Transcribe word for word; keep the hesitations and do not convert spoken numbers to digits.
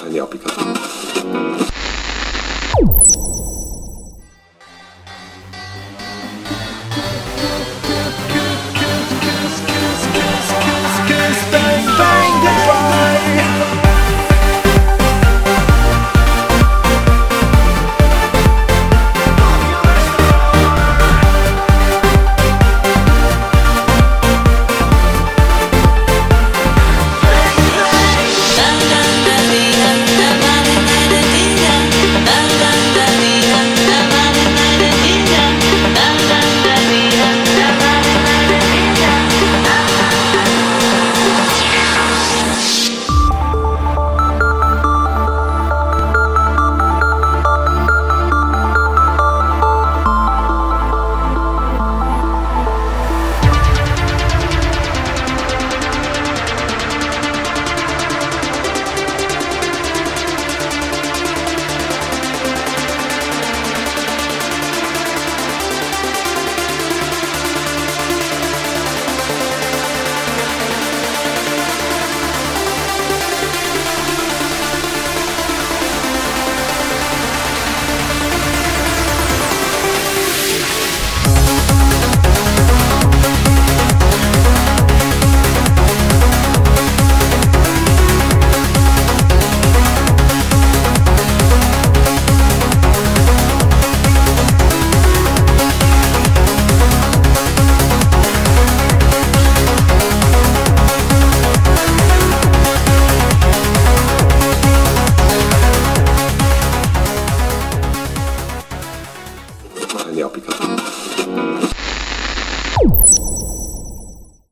خلي أبليكاتور.